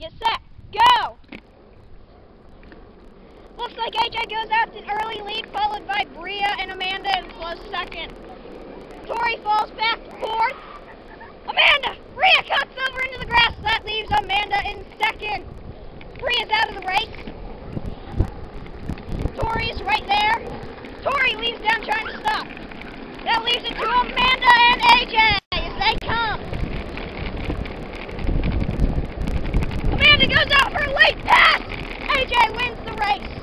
Get set. Go! Looks like AJ goes out in early lead, followed by Bria and Amanda in close second. Tori falls back fourth. Amanda! Bria cuts over into the grass. That leaves Amanda in second. Bria's out of the race. Tori's right there. Tori leaves down trying to stop. That leaves it to Amanda and AJ as they come. Amanda goes out for a late pass. AJ wins the race.